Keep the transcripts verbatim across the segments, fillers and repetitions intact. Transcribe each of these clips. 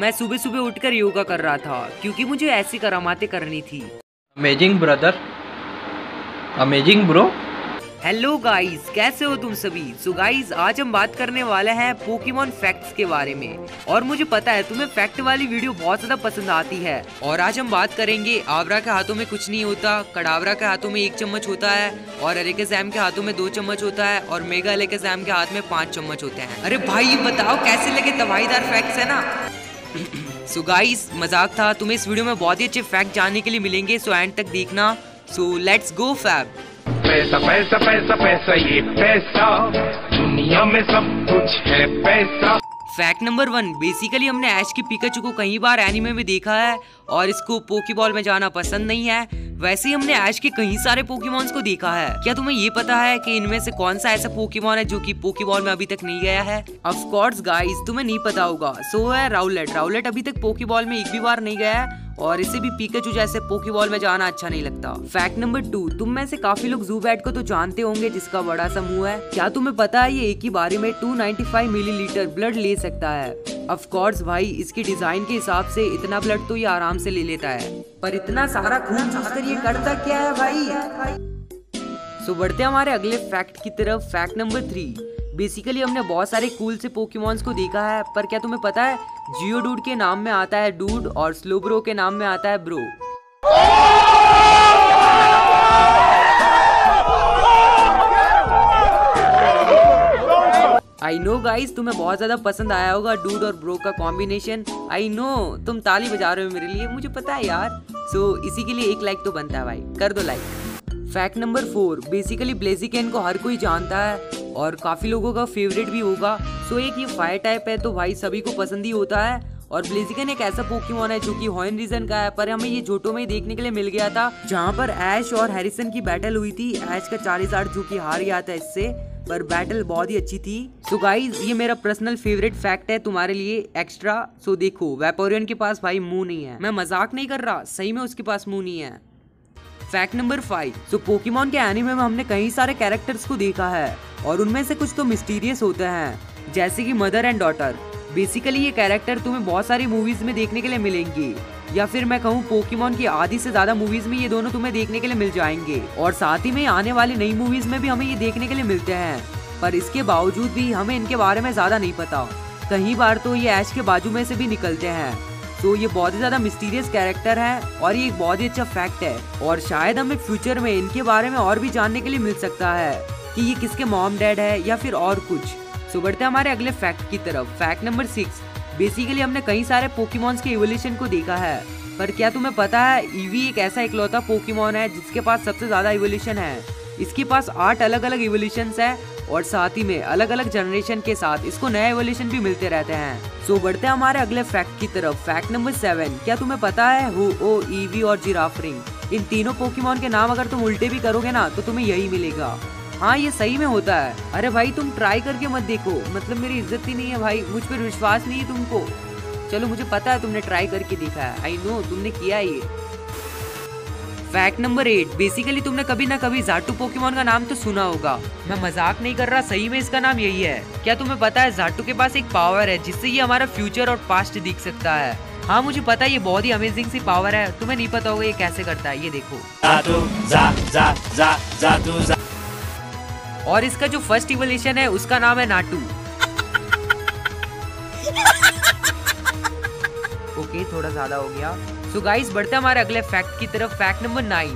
मैं सुबह सुबह उठकर योगा कर रहा था क्योंकि मुझे ऐसी करामातें करनी थी। Amazing brother, amazing bro. Hello guys, कैसे हो तुम सभी। सो so गाइस, आज हम बात करने वाले हैं पोकेमॉन फैक्ट्स के बारे में। और मुझे पता है तुम्हें फैक्ट वाली वीडियो बहुत ज्यादा पसंद आती है। और आज हम बात करेंगे आबरा के हाथों में कुछ नहीं होता, कडावरा के हाथों में एक चम्मच होता है और अलेकाज़ाम के हाथों में दो चम्मच होता है और मेगा अलेकाज़ाम के हाथ में पाँच चम्मच होते हैं। अरे भाई बताओ कैसे लगे, तबाहीदार फैक्ट्स है ना। सो so गाइस, मजाक था। तुम्हें इस वीडियो में बहुत ही अच्छे फैक्ट जानने के लिए मिलेंगे, सो एंड तक देखना। So let's go fab. पैसा पैसा पैसा पैसा, ये पैसा दुनिया में सब कुछ है पैसा। फैक्ट नंबर वन, बेसिकली हमने ऐश की पिकाचू को कई बार एनिमे में देखा है और इसको पोकेबॉल में जाना पसंद नहीं है। वैसे ही हमने ऐश के कई सारे पोकेमॉन्स को देखा है। क्या तुम्हें ये पता है कि इनमें से कौन सा ऐसा पोकेमॉन है जो कि पोकेबॉल में अभी तक नहीं गया है। ऑफ कोर्स गाइस, तुम्हें नहीं पता होगा। सो है राउलेट। राउलेट अभी तक पोकेबॉल में एक भी बार नहीं गया है और इसे भी पिकाचू जैसे पोकेबॉल में जाना अच्छा नहीं लगता। फैक्ट नंबर टू, तुम में से काफी लोग ज़ूबैट को तो जानते होंगे जिसका बड़ा सा मुंह है। क्या तुम्हें पता है ये एक ही बारी में दो सौ पचानवे मिलीलीटर ब्लड ले सकता है। ऑफ कोर्स भाई, इसकी डिजाइन के हिसाब से इतना ब्लड तो ये आराम से ले लेता है, पर इतना सारा खून चूसकर ये करता क्या है भाई। सो बढ़ते हमारे अगले फैक्ट की तरफ। फैक्ट नंबर थ्री, बेसिकली हमने बहुत सारे कूल से पोकेमॉन्स को देखा है, पर क्या तुम्हें पता है जियोडूड के नाम में आता है डूड और स्लोब्रो के नाम में आता है ब्रो। आई नो गाइस, तुम्हें बहुत ज्यादा पसंद आया होगा डूड और ब्रो का कॉम्बिनेशन। आई नो तुम ताली बजा रहे हो मेरे लिए, मुझे पता है यार। सो so, इसी के लिए एक लाइक तो बनता है भाई, कर दो like. Fact number four, basically Blaziken को हर कोई जानता है और काफी लोगों का फेवरेट भी होगा। सो so, एक ये फायर टाइप है तो भाई सभी को पसंद ही होता है। और ब्लेज़िकेन एक ऐसा पोकेमॉन है जो कि होएन रीजन का है, पर हमें ये जोटो में देखने के लिए मिल गया था जहाँ पर ऐश और हैरिसन की बैटल हुई थी। ऐश का चार्लिज़ार्ड जो कि हार गया था इससे, पर बैटल बहुत ही अच्छी थी। सो so गाइज, ये मेरा पर्सनल फेवरेट फैक्ट है तुम्हारे लिए एक्स्ट्रा। सो so देखो, वैपोरियन के पास भाई मुंह नहीं है, मैं मजाक नहीं कर रहा, सही में उसके पास मुंह नहीं है। Fact number five, so Pokemon के एनिमे में हमने कई सारे कैरेक्टर्स को देखा है और उनमें से कुछ तो मिस्टीरियस होते हैं, जैसे कि मदर एंड डॉटर। बेसिकली ये कैरेक्टर तुम्हें बहुत सारी मूवीज में देखने के लिए मिलेंगे, या फिर मैं कहूँ पोकेमॉन की आधी से ज्यादा मूवीज में ये दोनों तुम्हें देखने के लिए मिल जाएंगे। और साथ ही में आने वाली नई मूवीज में भी हमें ये देखने के लिए मिलते हैं, पर इसके बावजूद भी हमें इनके बारे में ज्यादा नहीं पता। कई बार तो ये ऐश के बाजू में से भी निकलते हैं। तो ये बहुत ही ज्यादा मिस्टीरियस कैरेक्टर है और ये एक बहुत ही अच्छा फैक्ट है। और शायद हमें फ्यूचर में इनके बारे में और भी जानने के लिए मिल सकता है कि ये किसके मॉम डैड है या फिर और कुछ। सो बढ़ते हमारे अगले फैक्ट की तरफ। फैक्ट नंबर सिक्स, बेसिकली हमने कई सारे पोकेमॉन्स के इवोल्यूशन को देखा है, पर क्या तुम्हें पता है ईवी एक ऐसा इकलौता पोकेमॉन है जिसके पास सबसे ज्यादा इवोल्यूशन है। इसके पास आठ अलग अलग इवोल्यूशंस है और साथ ही में अलग अलग जनरेशन के साथ इसको नए इवोल्यूशन भी मिलते रहते हैं। सो बढ़ते हैं हमारे अगले फैक्ट की तरफ। फैक्ट नंबर सेवन, क्या तुम्हें पता है होओ, ईवी और जिराफरिंग, इन तीनों पोकेमॉन के नाम अगर तुम उल्टे भी करोगे ना तो तुम्हें यही मिलेगा। हाँ, ये सही में होता है। अरे भाई तुम ट्राई करके मत देखो, मतलब मेरी इज्जत ही नहीं है भाई, मुझ पर विश्वास नहीं है तुमको। चलो मुझे पता है तुमने ट्राई करके देखा है, आई नो तुमने किया ये। फैक्ट नंबर एट, बेसिकली तुमने कभी ना कभी जाटू पोकेमॉन का नाम तो सुना होगा, मैं मजाक नहीं कर रहा, सही में इसका नाम यही है। क्या तुम्हें पता है जाटू के पास एक पावर है जिससे ये हमारा फ्यूचर और पास्ट देख सकता है। हाँ मुझे पता है, ये बहुत ही अमेजिंग सी पावर है, तुम्हें नहीं पता होगा ये कैसे करता है, ये देखो। और इसका जो फर्स्ट इवोल्यूशन है उसका नाम है नाटू। ओके okay, थोड़ा ज्यादा हो गया। सो so गाइस, बढ़ते हमारे अगले फैक्ट की तरफ। फैक्ट नंबर नाइन,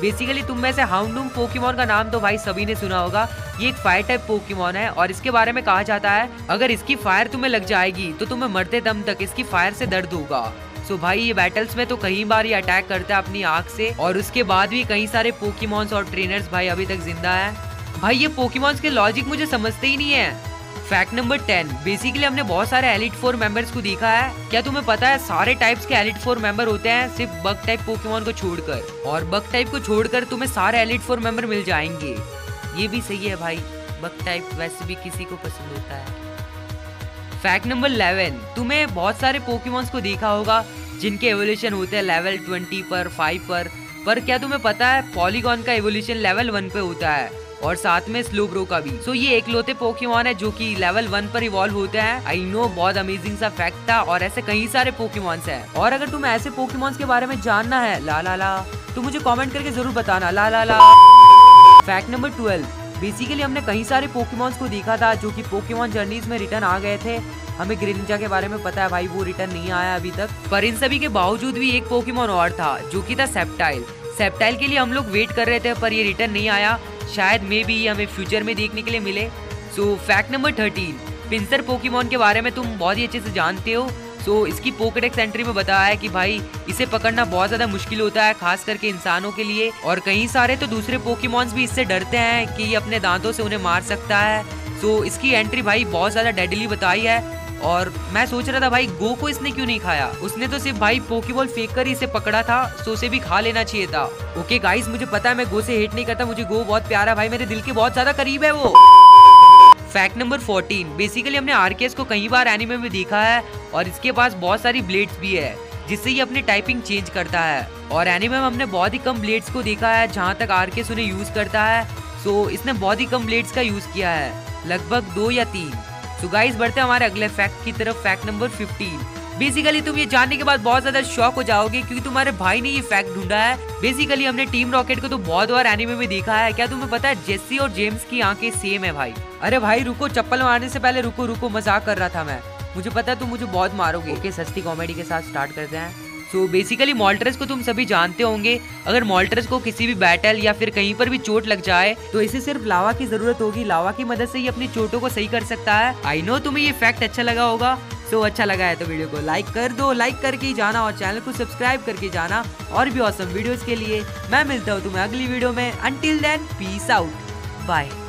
बेसिकली तुम में से हाउंडूम पोकेमॉन का नाम तो भाई सभी ने सुना होगा। ये एक फायर टाइप पोकेमॉन है और इसके बारे में कहा जाता है अगर इसकी फायर तुम्हें लग जाएगी तो तुम्हें मरते दम तक इसकी फायर से दर्द होगा। सो so भाई, ये बैटल्स में तो कई बार ये अटैक करता है अपनी आँख से, और उसके बाद भी कई सारे पोकेमॉन्स और ट्रेनर्स भाई अभी तक जिंदा है। भाई ये पोकेमॉन्स के लॉजिक मुझे समझते ही नहीं है। फैक्ट नंबर टेन, बेसिकली हमने बहुत सारे एलिट फोर मेंबर्स को देखा है। क्या तुम्हें पता है सारे टाइप्स के एलिट फोर मेंबर होते हैं, सिर्फ बग टाइप पोकेमॉन को छोड़कर। और बग टाइप को छोड़कर तुम्हें सारे एलिट फोर मेंबर मिल जाएंगे। ये भी सही है भाई, बग टाइप वैसे भी किसी को पसंद होता है। फैक्ट नंबर इलेवन, तुम्हें बहुत सारे पोकेमॉन्स को देखा होगा जिनके एवोल्यूशन होते हैं लेवल ट्वेंटी पर, फाइव पर, पर क्या तुम्हें पता है पॉलीगॉन का एवोल्यूशन लेवल वन पे होता है और साथ में स्लोब्रो का भी। सो so, ये एकलौते पोकेमॉन है जो कि लेवल वन पर इवॉल्व होते हैं। आई नो बहुत अमेजिंग सा फैक्ट था और ऐसे कई सारे पोकेमॉन्स हैं। और अगर तुम्हें ऐसे पोकेमॉन्स के बारे में जानना है ला ला ला तो मुझे कमेंट करके जरूर बताना ला ला ला। फैक्ट नंबर ट्वेल्व, बेसिकली हमने कई सारे पोकेमॉन्स को देखा था जो कि पोकेमॉन जर्नीज में रिटर्न आ गए थे। हमें ग्रेनिंजा के बारे में पता है भाई, वो रिटर्न नहीं आया अभी तक। पर इन सभी के बावजूद भी एक पोकेमॉन और था जो कि था सेप्टाइल। सेप्टाइल के लिए हम लोग वेट कर रहे थे पर ये रिटर्न नहीं आया। शायद मे भी हमें फ्यूचर में देखने के लिए मिले। So fact number thirteen, Pinsir Pokemon के बारे में तुम बहुत ही अच्छे से जानते हो। सो इसकी पोकेडेक्स एंट्री में बताया है कि भाई इसे पकड़ना बहुत ज़्यादा मुश्किल होता है, खास करके इंसानों के लिए। और कई सारे तो दूसरे पोकेमॉन्स भी इससे डरते हैं कि ये अपने दांतों से उन्हें मार सकता है। सो इसकी एंट्री भाई बहुत ज़्यादा डेडली बताई है। और मैं सोच रहा था भाई गो को इसने क्यों नहीं खाया, उसने तो सिर्फ भाई पोकेबॉल फेंक कर ही इसे पकड़ा था, सो उसे भी खा लेना चाहिए था। ओके गाइस, मुझे पता है मैं गो से हेट नहीं करता, मुझे गो बहुत प्यारा भाई, मेरे दिल के बहुत ज्यादा करीब है वो। फैक्ट नंबर फोर्टीन, बेसिकली हमने आर्केस को कई बार एनिमे में देखा है और इसके पास बहुत सारी ब्लेड्स भी है जिससे ये अपनी टाइपिंग चेंज करता है। और एनिमे में हमने बहुत ही कम ब्लेड्स को देखा है जहाँ तक आर्केस उन्हें यूज करता है। सो इसने बहुत ही कम ब्लेड्स का यूज किया है, लगभग दो या तीन। तो गाइस बढ़ते हैं हमारे अगले फैक्ट की तरफ, फैक्ट नंबर फिफ्टीन। बेसिकली तुम ये जानने के बाद बहुत ज्यादा शॉक हो जाओगे क्योंकि तुम्हारे भाई ने ये फैक्ट ढूंढा है। बेसिकली हमने टीम रॉकेट को तो बहुत बार एनिमे में देखा है। क्या तुम्हें पता है जेसी और जेम्स की आंखें सेम है भाई? अरे भाई रुको, चप्पल मारने से पहले रुको रुको, मजाक कर रहा था मैं, मुझे पता है तुम मुझे बहुत मारोगे। ओके सस्ती कॉमेडी के साथ स्टार्ट करते हैं। सो बेसिकली मॉल्ट्रेस को तुम सभी जानते होंगे। अगर मॉल्ट्रेस को किसी भी बैटल या फिर कहीं पर भी चोट लग जाए तो इसे सिर्फ लावा की जरूरत होगी, लावा की मदद से ही अपनी चोटों को सही कर सकता है। आई नो तुम्हें ये फैक्ट अच्छा लगा होगा। सो so, अच्छा लगा है तो वीडियो को लाइक कर दो, लाइक करके ही जाना और चैनल को सब्सक्राइब करके जाना और भी ऑसम वीडियोज के लिए। मैं मिलता हूँ तुम्हें अगली वीडियो में, until then peace out, bye.